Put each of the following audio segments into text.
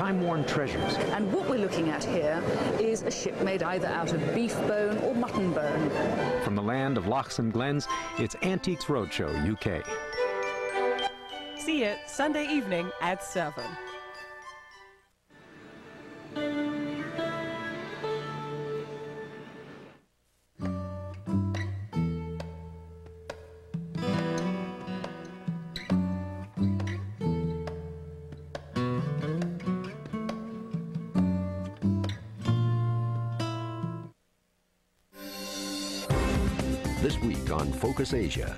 time-worn treasures. And what we're looking at here is a ship made either out of beef bone or mutton bone. From the land of lochs and glens, it's Antiques Roadshow UK. See it Sunday evening at 7. This week on Focus Asia,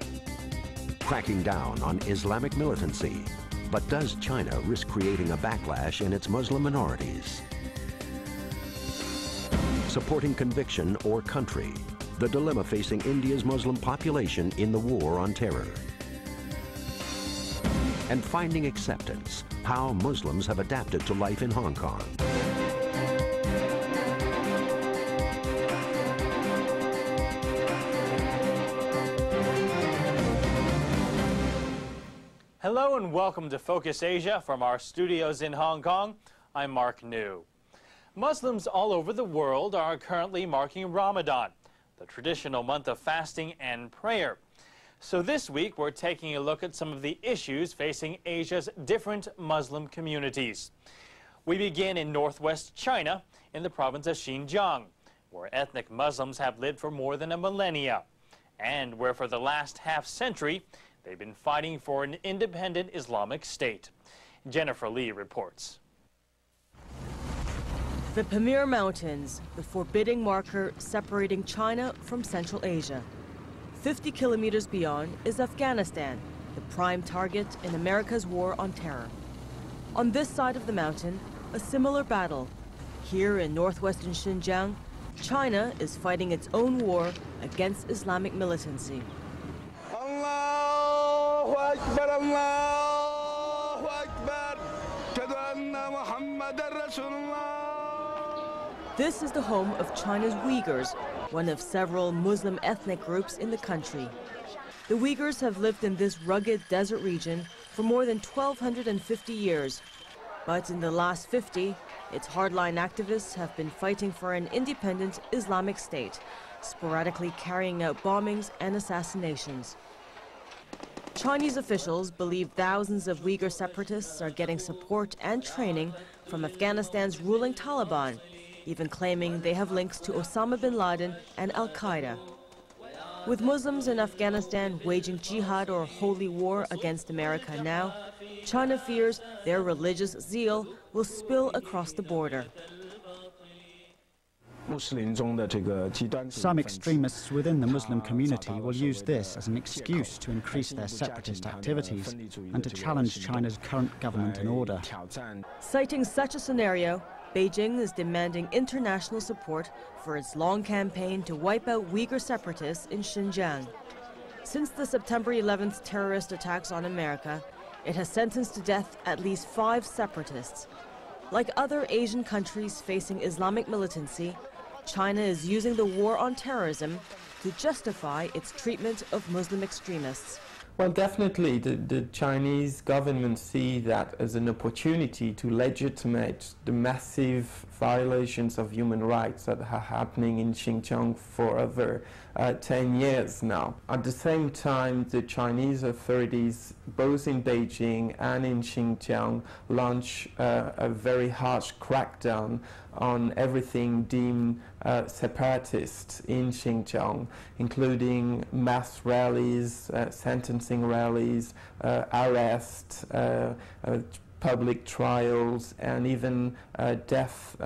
cracking down on Islamic militancy, but does China risk creating a backlash in its Muslim minorities? Supporting conviction or country, the dilemma facing India's Muslim population in the war on terror. And finding acceptance, how Muslims have adapted to life in Hong Kong. Hello and welcome to Focus Asia from our studios in Hong Kong. I'm Mark Niu. Muslims all over the world are currently marking Ramadan, the traditional month of fasting and prayer. So this week we're taking a look at some of the issues facing Asia's different Muslim communities. We begin in northwest China in the province of Xinjiang, where ethnic Muslims have lived for more than a millennia, and where for the last half-century they've been fighting for an independent Islamic state. Jennifer Lee reports. The Pamir Mountains, the forbidding marker separating China from Central Asia. 50 kilometers beyond is Afghanistan, the prime target in America's war on terror. On this side of the mountain, a similar battle. Here in northwestern Xinjiang, China is fighting its own war against Islamic militancy. This is the home of China's Uyghurs, one of several Muslim ethnic groups in the country. The Uyghurs have lived in this rugged desert region for more than 1,250 years. But in the last 50, its hardline activists have been fighting for an independent Islamic state, sporadically carrying out bombings and assassinations. Chinese officials believe thousands of Uyghur separatists are getting support and training from Afghanistan's ruling Taliban, even claiming they have links to Osama bin Laden and Al-Qaeda. With Muslims in Afghanistan waging jihad or holy war against America now, China fears their religious zeal will spill across the border. Some extremists within the Muslim community will use this as an excuse to increase their separatist activities and to challenge China's current government and order. Citing such a scenario, Beijing is demanding international support for its long campaign to wipe out Uyghur separatists in Xinjiang. Since the September 11th terrorist attacks on America, it has sentenced to death at least 5 separatists. Like other Asian countries facing Islamic militancy, China is using the war on terrorism to justify its treatment of Muslim extremists. Well, definitely the Chinese government see that as an opportunity to legitimate the massive violations of human rights that are happening in Xinjiang for over 10 years now. At the same time, the Chinese authorities, both in Beijing and in Xinjiang, launch a very harsh crackdown on everything deemed separatist in Xinjiang, including mass rallies, sentencing rallies, arrests, public trials, and even a death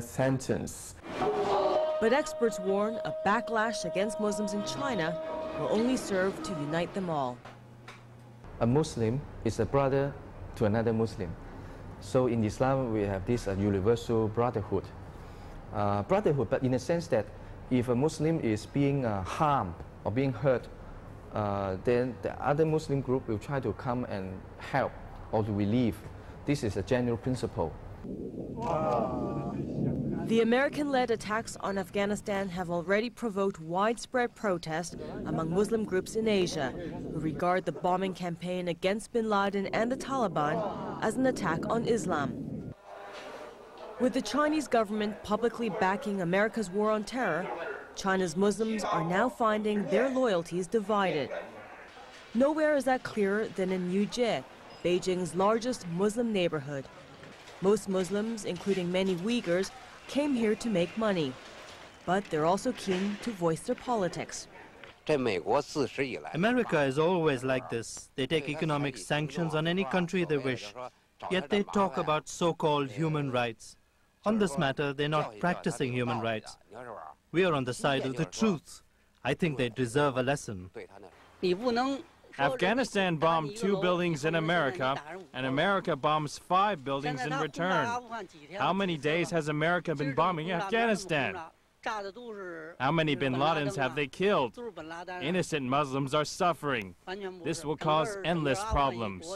sentence. But experts warn a backlash against Muslims in China will only serve to unite them all. A Muslim is a brother to another Muslim. So in Islam, we have this universal brotherhood. But in the sense that if a Muslim is being harmed or being hurt, then the other Muslim group will try to come and help or to relieve. This is a general principle. Wow. The American-led attacks on Afghanistan have already provoked widespread protest among Muslim groups in Asia, who regard the bombing campaign against bin Laden and the Taliban as an attack on Islam. With the Chinese government publicly backing America's war on terror, China's Muslims are now finding their loyalties divided. Nowhere is that clearer than in Yuje, Beijing's largest Muslim neighborhood. Most Muslims, including many Uyghurs, came here to make money. But they're also keen to voice their politics. America is always like this. They take economic sanctions on any country they wish. Yet they talk about so-called human rights. On this matter, they're not practicing human rights. We are on the side of the truth. I think they deserve a lesson. Afghanistan bombed 2 buildings in America, and America bombs 5 buildings in return. How many days has America been bombing Afghanistan? How many bin Ladens have they killed? Innocent Muslims are suffering. This will cause endless problems.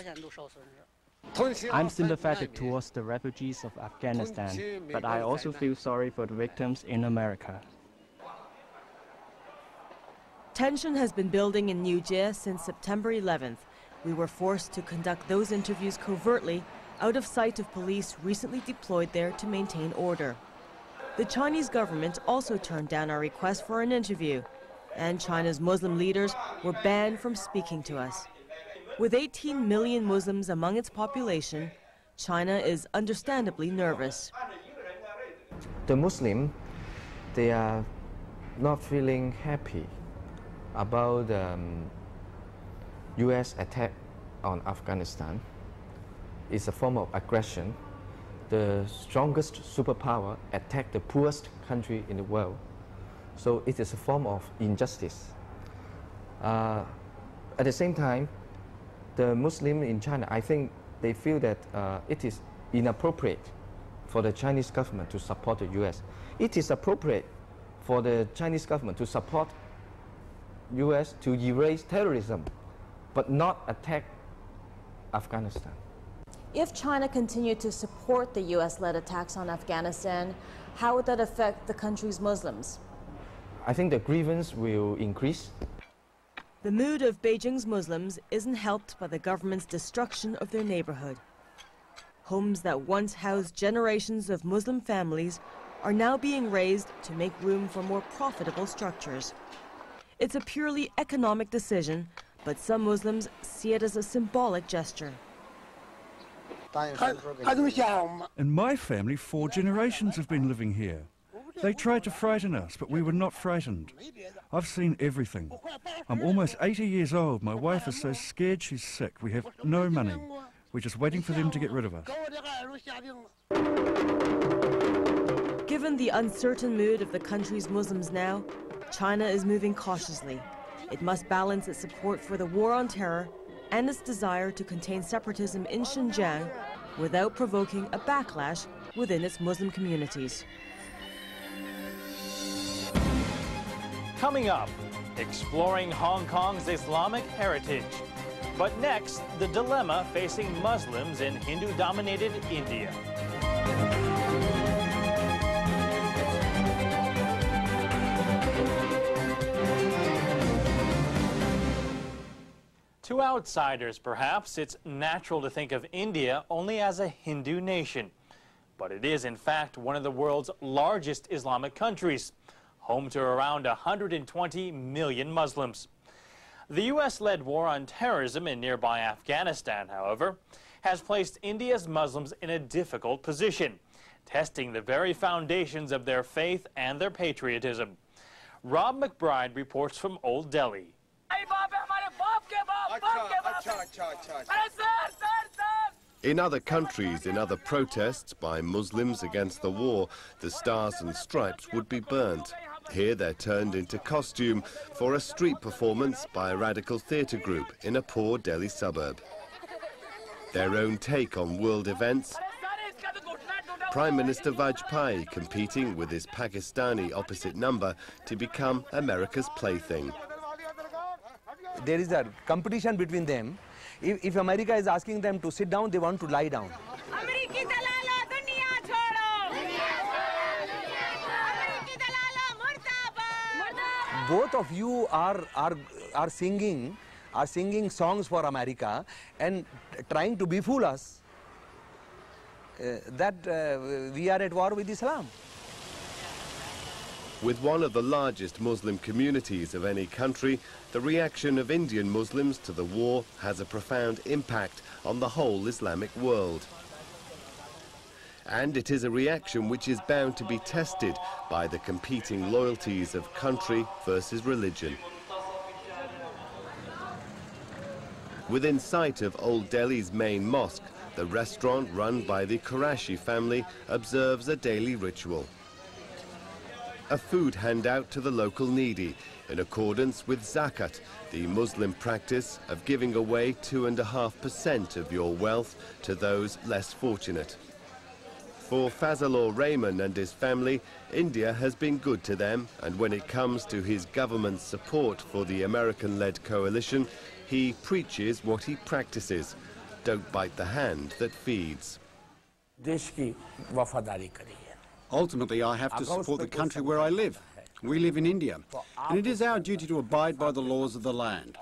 I'm sympathetic towards the refugees of Afghanistan, but I also feel sorry for the victims in America. Tension has been building in Yuje since September 11th. We were forced to conduct those interviews covertly, out of sight of police recently deployed there to maintain order. The Chinese government also turned down our request for an interview, and China's Muslim leaders were banned from speaking to us. With 18 million Muslims among its population, China is understandably nervous. The Muslims, they are not feeling happy about the U.S. attack on Afghanistan. It's a form of aggression. The strongest superpower attacked the poorest country in the world. So it is a form of injustice. At the same time, the Muslims in China, I think they feel that it is inappropriate for the Chinese government to support the U.S. It is appropriate for the Chinese government to support U.S. to erase terrorism, but not attack Afghanistan. If China continued to support the U.S.-led attacks on Afghanistan, how would that affect the country's Muslims? I think the grievance will increase. The mood of Beijing's Muslims isn't helped by the government's destruction of their neighborhood. Homes that once housed generations of Muslim families are now being razed to make room for more profitable structures. It's a purely economic decision, but some Muslims see it as a symbolic gesture. And my family, 4 generations have been living here. They tried to frighten us, but we were not frightened. I've seen everything. I'm almost 80 years old. My wife is so scared she's sick. We have no money. We're just waiting for them to get rid of us. Given the uncertain mood of the country's Muslims now, China is moving cautiously. It must balance its support for the war on terror and its desire to contain separatism in Xinjiang without provoking a backlash within its Muslim communities. Coming up, exploring Hong Kong's Islamic heritage. But next, the dilemma facing Muslims in Hindu-dominated India. To outsiders, perhaps, it's natural to think of India only as a Hindu nation. But it is, in fact, one of the world's largest Islamic countries, home to around 120 million Muslims. The U.S.-led war on terrorism in nearby Afghanistan, however, has placed India's Muslims in a difficult position, testing the very foundations of their faith and their patriotism. Rob McBride reports from Old Delhi. In other countries, in other protests by Muslims against the war, the stars and stripes would be burned. Here they're turned into costume for a street performance by a radical theatre group in a poor Delhi suburb. Their own take on world events. Prime Minister Vajpayee competing with his Pakistani opposite number to become America's plaything. There is a competition between them. If America is asking them to sit down, they want to lie down. Both of you are singing songs for America and trying to befool us. that we are at war with Islam. With one of the largest Muslim communities of any country, the reaction of Indian Muslims to the war has a profound impact on the whole Islamic world. And it is a reaction which is bound to be tested by the competing loyalties of country versus religion. Within sight of Old Delhi's main mosque, the restaurant run by the Qureshi family observes a daily ritual. A food handout to the local needy in accordance with zakat, the Muslim practice of giving away 2.5% of your wealth to those less fortunate. For Fazalur Rahman and his family, India has been good to them, and when it comes to his government's support for the American-led coalition, he preaches what he practices. Don't bite the hand that feeds. Ultimately, I have to support the country where I live. We live in India, and it is our duty to abide by the laws of the land.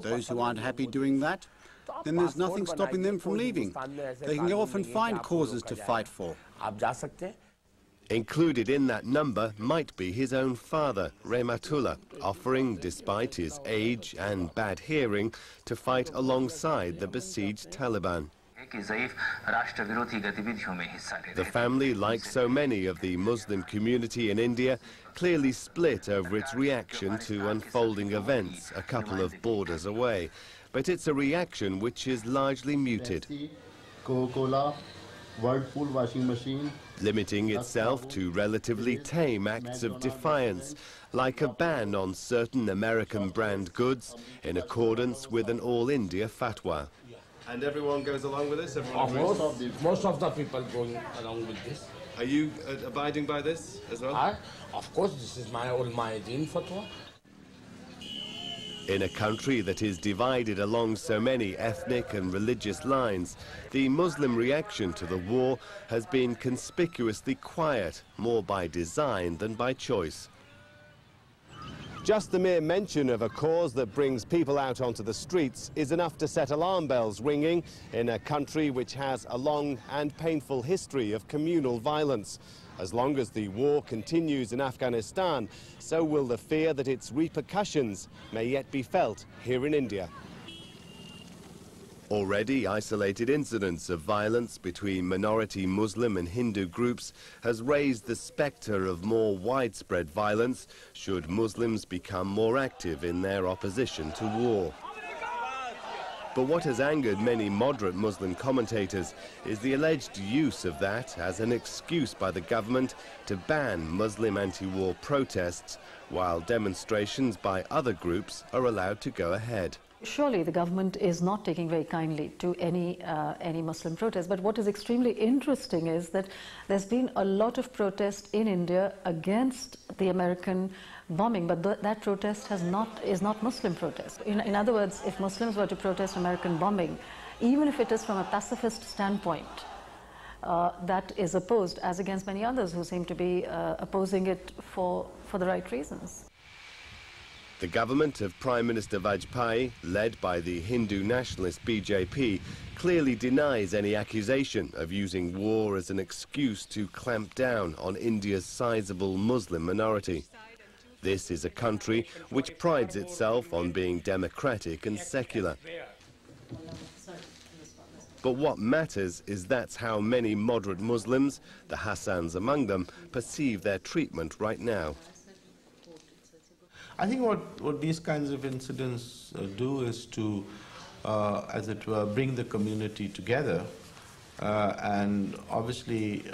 Those who aren't happy doing that, then there's nothing stopping them from leaving. They can go off and find causes to fight for. Included in that number might be his own father, Rehmatullah, offering, despite his age and bad hearing, to fight alongside the besieged Taliban. The family, like so many of the Muslim community in India, clearly split over its reaction to unfolding events a couple of borders away. But it's a reaction which is largely muted, limiting itself to relatively tame acts of defiance, like a ban on certain American brand goods in accordance with an all-India fatwa. And everyone goes along with this? Most of the people going along with this. Are you abiding by this as well? Of course, this is my deen fatwa. In a country that is divided along so many ethnic and religious lines, the Muslim reaction to the war has been conspicuously quiet, more by design than by choice. Just the mere mention of a cause that brings people out onto the streets is enough to set alarm bells ringing in a country which has a long and painful history of communal violence. As long as the war continues in Afghanistan, so will the fear that its repercussions may yet be felt here in India. Already, isolated incidents of violence between minority Muslim and Hindu groups has raised the spectre of more widespread violence should Muslims become more active in their opposition to war. But what has angered many moderate Muslim commentators is the alleged use of that as an excuse by the government to ban Muslim anti-war protests, while demonstrations by other groups are allowed to go ahead. Surely the government is not taking very kindly to any Muslim protest. But what is extremely interesting is that there's been a lot of protest in India against the American bombing, but that protest is not Muslim protest. In other words, if Muslims were to protest American bombing, even if it is from a pacifist standpoint, that is opposed, as against many others who seem to be opposing it for the right reasons. The government of Prime Minister Vajpayee, led by the Hindu nationalist BJP, clearly denies any accusation of using war as an excuse to clamp down on India's sizable Muslim minority. This is a country which prides itself on being democratic and secular. But what matters is that's how many moderate Muslims, the Hassans among them, perceive their treatment right now. I think what these kinds of incidents do is to, as it were, bring the community together, and obviously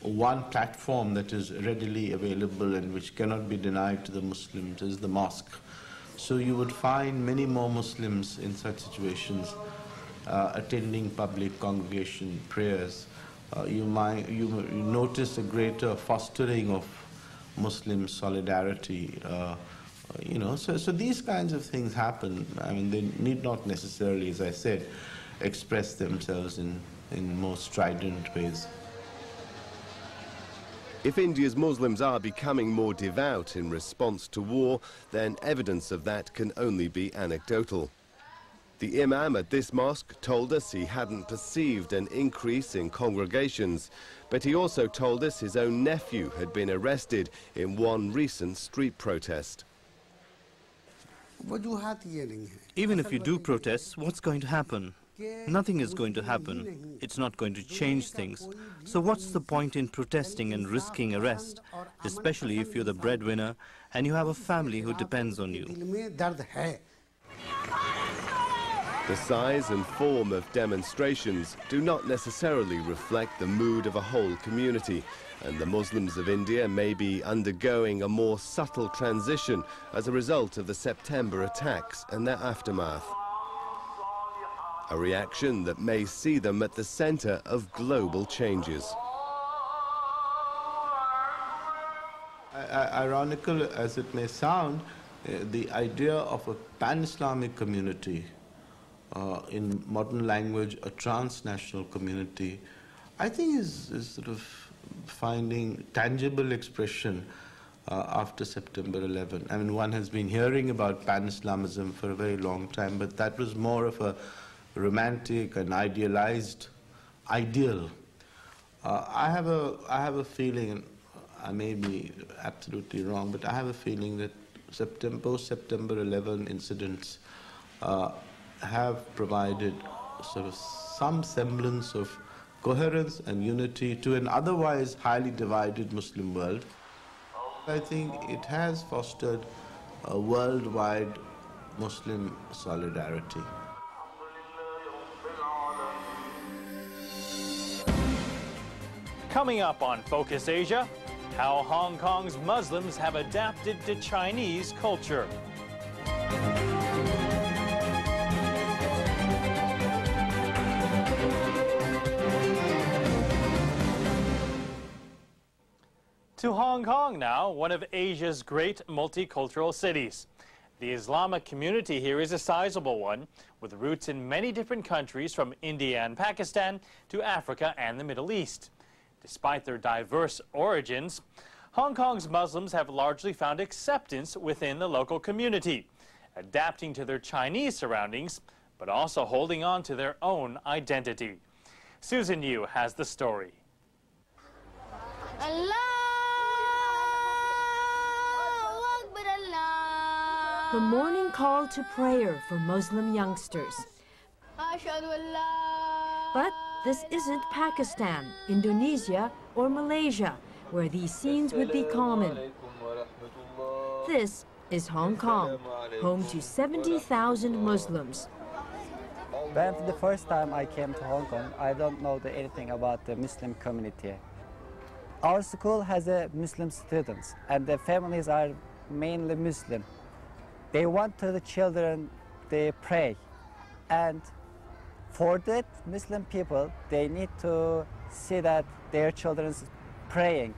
one platform that is readily available and which cannot be denied to the Muslims is the mosque. So you would find many more Muslims in such situations attending public congregation prayers. You notice a greater fostering of Muslim solidarity, you know, so these kinds of things happen. I mean, they need not necessarily, as I said, express themselves in more strident ways. If India's Muslims are becoming more devout in response to war, then evidence of that can only be anecdotal. The imam at this mosque told us he hadn't perceived an increase in congregations, but he also told us his own nephew had been arrested in one recent street protest. Even if you do protests, what's going to happen? Nothing is going to happen. It's not going to change things. So what's the point in protesting and risking arrest, especially if you're the breadwinner and you have a family who depends on you? The size and form of demonstrations do not necessarily reflect the mood of a whole community, and the Muslims of India may be undergoing a more subtle transition as a result of the September attacks and their aftermath. A reaction that may see them at the center of global changes. Ironical as it may sound, the idea of a pan-Islamic community, in modern language, a transnational community, I think is sort of finding tangible expression after September 11. I mean, one has been hearing about pan-Islamism for a very long time, but that was more of a romantic and idealized ideal. I have a feeling, and I may be absolutely wrong, but I have a feeling that post-September 11 incidents have provided sort of some semblance of coherence and unity to an otherwise highly divided Muslim world. I think it has fostered a worldwide Muslim solidarity. Coming up on Focus Asia, how Hong Kong's Muslims have adapted to Chinese culture. To Hong Kong now, one of Asia's great multicultural cities. The Islamic community here is a sizable one, with roots in many different countries from India and Pakistan to Africa and the Middle East. Despite their diverse origins, Hong Kong's Muslims have largely found acceptance within the local community, adapting to their Chinese surroundings, but also holding on to their own identity. Susan Yu has the story. Allah! The morning call to prayer for Muslim youngsters. But this isn't Pakistan, Indonesia, or Malaysia, where these scenes would be common. This is Hong Kong, home to 70,000 Muslims. When the first time I came to Hong Kong, I don't know anything about the Muslim community. Our school has Muslim students, and the families are mainly Muslim. They want to the children, they pray. And for that, Muslim people, they need to see that their children's praying.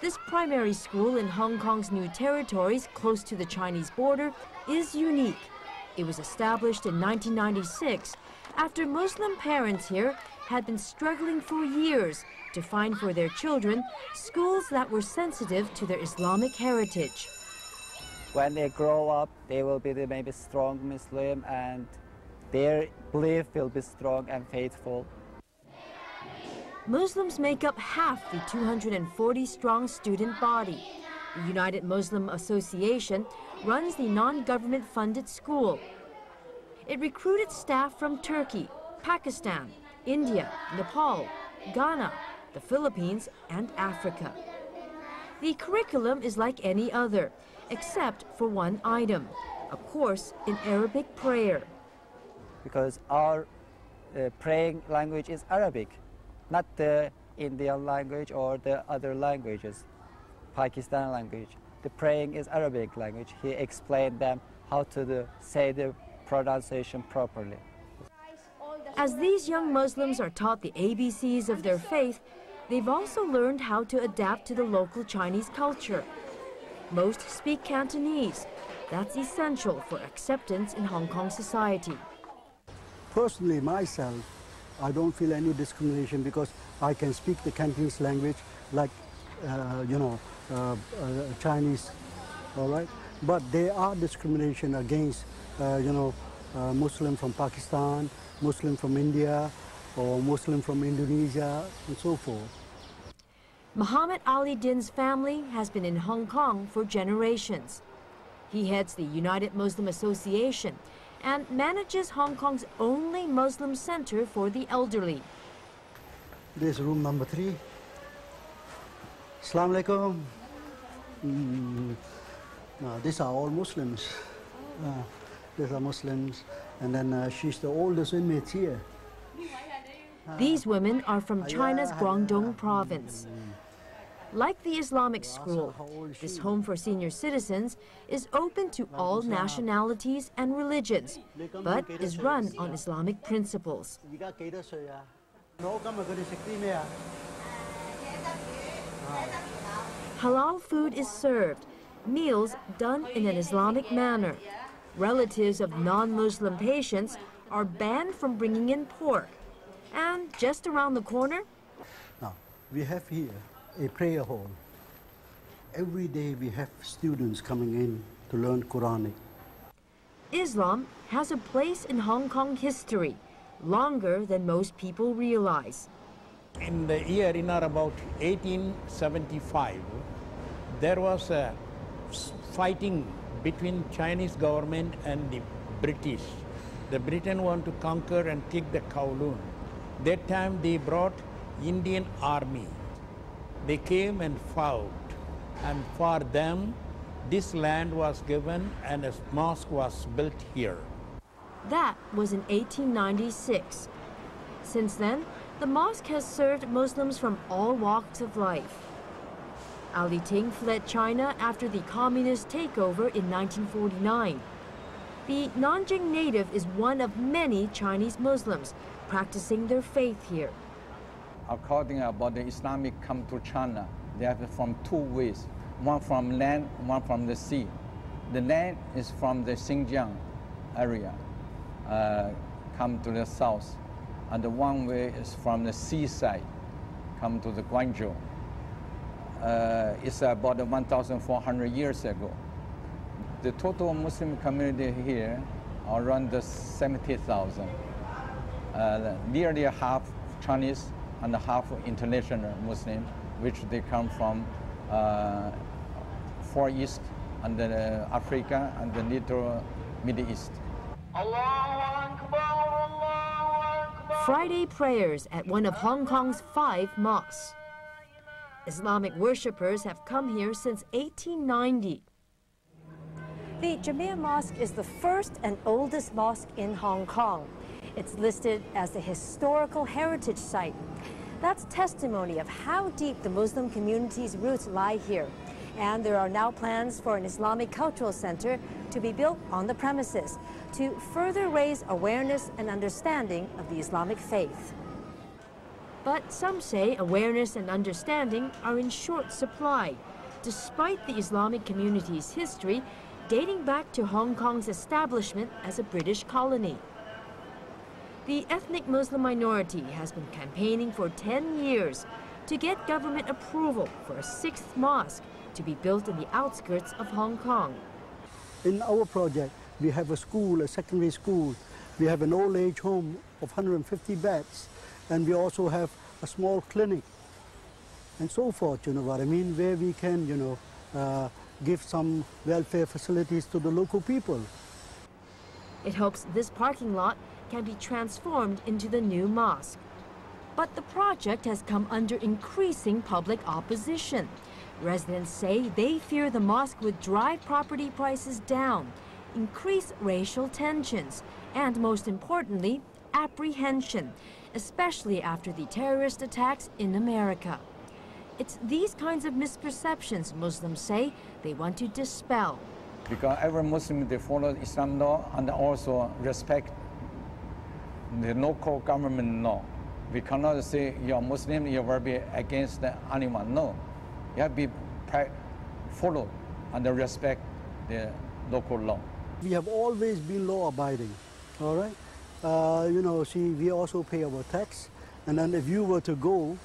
This primary school in Hong Kong's New Territories, close to the Chinese border, is unique. It was established in 1996 after Muslim parents here had been struggling for years to find for their children schools that were sensitive to their Islamic heritage. When they grow up, they will be maybe strong Muslim, and their belief will be strong and faithful. Muslims make up half the 240-strong student body. The United Muslim Association runs the non-government-funded school. It recruited staff from Turkey, Pakistan, India, Nepal, Ghana, the Philippines, and Africa. The curriculum is like any other, except for one item, a course in Arabic prayer. Because our praying language is Arabic, not the Indian language or the other languages, Pakistan language. The praying is Arabic language. He explained them how to say the pronunciation properly. As these young Muslims are taught the ABCs of their faith, they've also learned how to adapt to the local Chinese culture. Most speak Cantonese. That's essential for acceptance in Hong Kong society. Personally, myself, I don't feel any discrimination because I can speak the Cantonese language like, Chinese, all right? But there are discrimination against, Muslim from Pakistan, Muslim from India, or Muslim from Indonesia, and so forth. Muhammad Ali Din's family has been in Hong Kong for generations. He heads the United Muslim Association and manages Hong Kong's only Muslim center for the elderly. This is room number 3. Assalamu alaikum. These are all Muslims. These are Muslims. And then she's the oldest inmate here. These women are from China's Guangdong province. Like the Islamic school, this home for senior citizens is open to all nationalities and religions, but is run on Islamic principles. Halal food is served, meals done in an Islamic manner. Relatives of non-Muslim patients are banned from bringing in pork. And just around the corner, now we have here a prayer hall. Every day we have students coming in to learn Quranic. Islam has a place in Hong Kong history longer than most people realize. In the year about 1875, there was a fighting between Chinese government and the British. The Britain want to conquer and take the Kowloon. That time they brought Indian army. They came and fought, and for them, this land was given and a mosque was built here. That was in 1896. Since then, the mosque has served Muslims from all walks of life. Ali Ting fled China after the communist takeover in 1949. The Nanjing native is one of many Chinese Muslims practicing their faith here. According about the Islamic come to China, they have from two ways, one from land, one from the sea. The land is from the Xinjiang area, come to the south, and the one way is from the seaside, come to the Guangzhou. It's about 1,400 years ago. The total Muslim community here are around the 70,000. Nearly half Chinese and half international Muslim, which they come from Far East and then, Africa and the Little Middle East. Friday prayers at one of Hong Kong's 5 mosques. Islamic worshippers have come here since 1890. The Jamia Mosque is the first and oldest mosque in Hong Kong. It's listed as a historical heritage site. That's testimony of how deep the Muslim community's roots lie here. And there are now plans for an Islamic cultural center to be built on the premises to further raise awareness and understanding of the Islamic faith. But some say awareness and understanding are in short supply, despite the Islamic community's history dating back to Hong Kong's establishment as a British colony. The ethnic Muslim minority has been campaigning for 10 years to get government approval for a 6th mosque to be built in the outskirts of Hong Kong. In our project, we have a school, a secondary school. We have an old age home of 150 beds, and we also have a small clinic and so forth, you know what I mean, where we can, you know, give some welfare facilities to the local people. It hopes this parking lot can be transformed into the new mosque. But the project has come under increasing public opposition. Residents say they fear the mosque would drive property prices down, increase racial tensions, and most importantly, apprehension, especially after the terrorist attacks in America. It's these kinds of misperceptions Muslims say they want to dispel. Because every Muslim, they follow Islam law and also respect the local government law. We cannot say you're Muslim, you will be against anyone. No, you have to be follow and respect the local law. We have always been law-abiding, all right? You know, see, we also pay our tax, and then if you were to go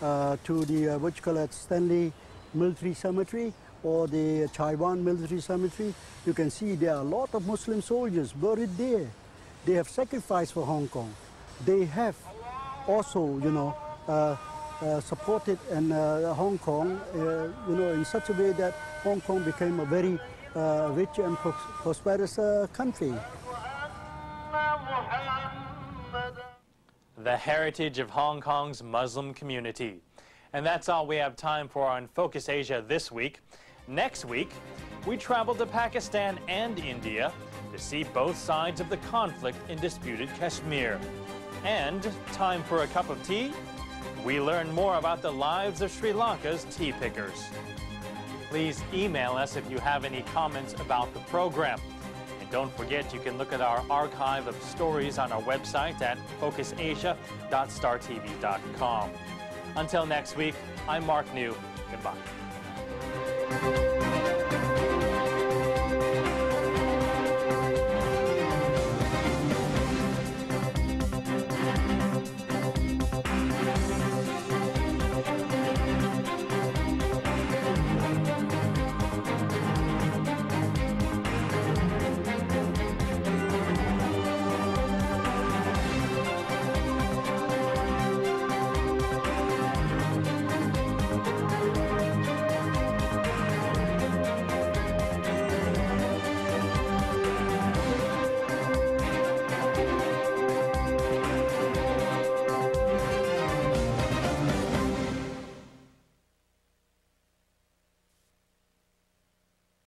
to the what you call it, Stanley Military Cemetery or the Taiwan Military Cemetery, you can see there are a lot of Muslim soldiers buried there. They have sacrificed for Hong Kong. They have also, you know, supported and Hong Kong, you know, in such a way that Hong Kong became a very rich and prosperous country. The heritage of Hong Kong's Muslim community. And that's all we have time for on Focus Asia this week. Next week, we travel to Pakistan and India to see both sides of the conflict in disputed Kashmir. And time for a cup of tea? We learn more about the lives of Sri Lanka's tea pickers. Please email us if you have any comments about the program. And don't forget, you can look at our archive of stories on our website at focusasia.startv.com. Until next week, I'm Mark Niu. Goodbye.